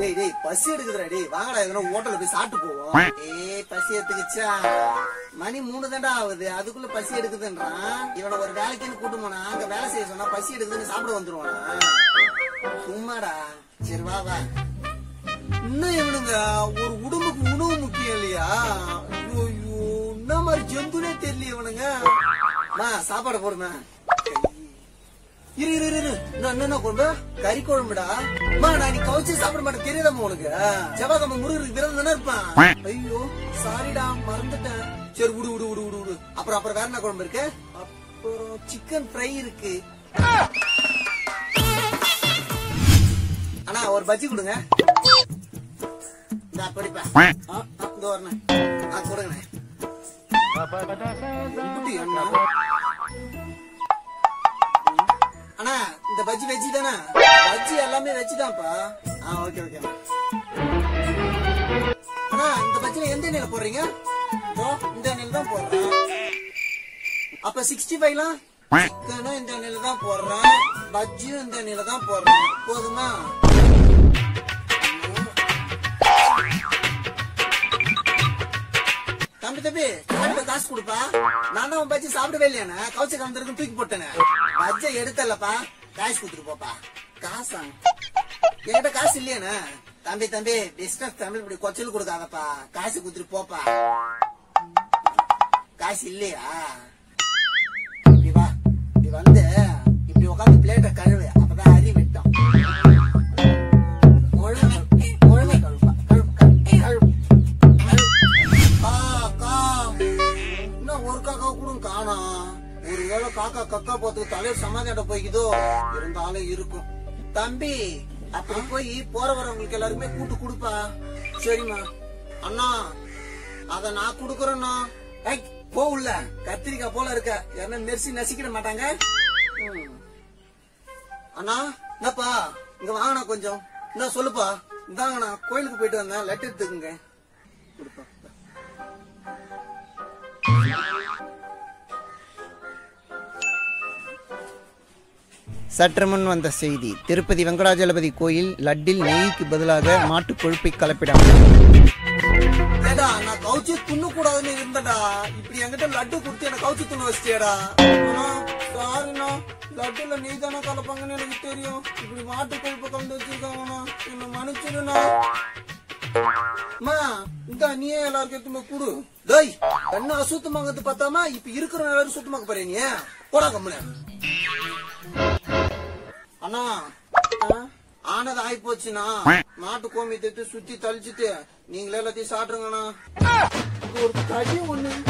டேய் டேய் பசி எடுக்குதுடா டேய் வாங்கடா எங்க ஹோட்டல்ல போய் சாப்பிட்டு போவோம். ஏய் பசி எடுத்துச்சா மணி 3 தான்டா ஆகுது அதுக்குள்ள பசி எடுக்குதுன்றா. இவன ஒரு வேலைக்குன்னு கூட்டி போனா அங்க வேலை செய்ய சொன்னா பசி எடுக்குதுன்னு சாப்பிட வந்துருவானா? சும்மாடா சரி வா வா. இன்னும் இவனுங்க ஒரு உடம்புக்கு உணவு முக்கியம் இல்லையா? ஐயோ என்ன மாதிரி ஜந்துனே தெரியல இவனுங்க. சாப்பாடு போடுமா இரு இரு இரு நான் என்னென்ன கொண்டு கறி குழம்புடா அம்மா நான் நீ கவுச்சு சாப்பிட மாட்டேன் தெரியாதம்மா உனக்கு செவ்வாய்க்கிழமை முருகருக்கு விரதம் தானே இருப்பான். ஐயோ சாரிடா மறந்துட்டேன். சரி விடு விடு விடு விடு விடு. அப்புறம் அப்புறம் வேற என்ன குழம்பு இருக்கு? அப்புறம் சிக்கன் ஃப்ரை இருக்கு. அண்ணா ஒரு பஜ்ஜி கொடுங்க. இந்த படிப்பா இந்த வரணும் கொடுங்கண்ணே. அண்ணா இந்த பஜ்ஜி வெஜ்ஜி தானா? பஜ்ஜி எல்லாமே வெஜ்ஜி தான்ப்பா. ஓகே ஓகே அண்ணா இந்த பஜ்ஜில எந்த எண்ணெயில போடுறீங்க? இந்த எண்ணெயில தான் போடுறேன். அப்ப 65லாம் சிக்கனும் இந்த எண்ணெயில தான் போடுறேன், பஜ்ஜியும் இந்த எண்ணெயில தான் போடுறேன். போதுமா? தம்பி தம்பி காசு கொடுப்பா. நான் தான் உன் பஜ்ஜி சாப்பிடவே இல்லையானே கவுச்சி கலந்துருக்கு தூக்கி போட்டேனே பஜ்ஜை எடுத்தல்லப்பா. காசு கொடுத்துட்டு போப்பா. காசா என்கிட்ட காசு இல்லையானே? தம்பி தம்பி பிஸ்னஸ் தமிழ் இப்படி கொச்சல் கொடுக்காதப்பா. காசு கொடுத்துட்டு போப்பா. காசு இல்லையா? இப்படி வா, இப்படி வந்து இப்படி உட்காந்து பிளேட்டை கழுவு. அப்பதான் அறி விட்டோம். காக்கா கக்கா போறதுக்கு தலைவர் சமாதியாட்ட போய்க்குதோ இருந்தாலும் இருக்கும். தம்பி அப்படி போய் போற வரவங்களுக்கு எல்லாருமே கூட்டு குடுப்பா. சரிம்மா அண்ணா அத நான் குடுக்கறேன்னா போ உள்ள கத்திரிக்காய் போல இருக்க யாருன்னா மெர்சி நசிக்கிட மாட்டாங்க. அண்ணா என்னப்பா இங்க வாங்கண்ணா கொஞ்சம் என்ன சொல்லுப்பா. இந்தாங்கண்ணா கோயிலுக்கு போயிட்டு வந்தேன் லெட்டர் எடுத்துக்குங்க. சற்று முன் வந்த செய்தி. திருப்பதி வெங்கடாஜலபதி கோயில் லட்டில் நெய்க்கு பதிலாக மாட்டு கொழுப்பை கலப்பிடாம நான் கவுச்சி துண்ணு கூடாதுன்னு இருந்தடா. இப்படி என்கிட்ட லட்டு குடுத்து எனக்கு கவுச்சி துண்ணு வச்சிட்டியடா. சாரிண்ணா லட்டுல நெய் தானே கலப்பாங்கன்னு எனக்கு தெரியும். இப்படி மாட்டு கொழுப்பை கலந்து வச்சிருக்காங்கண்ணா என்ன மன்னிச்சிடுண்ணா. நீயே எல்லாருக்கும் கூடு கண்ணு அசுத்தமாங்கிறது பார்த்தாமா இப்ப இருக்கிற எல்லாரும் சுத்தமாக போறீங்க போடா கம்முனே. அண்ணா ஆனது ஆயி போச்சுண்ணா மாட்டு கோமியத்தை சுத்தி தளிச்சுட்டு நீங்களே எல்லாத்தையும் சாப்பிடுங்கண்ணா. ஒரு கடி ஒண்ணு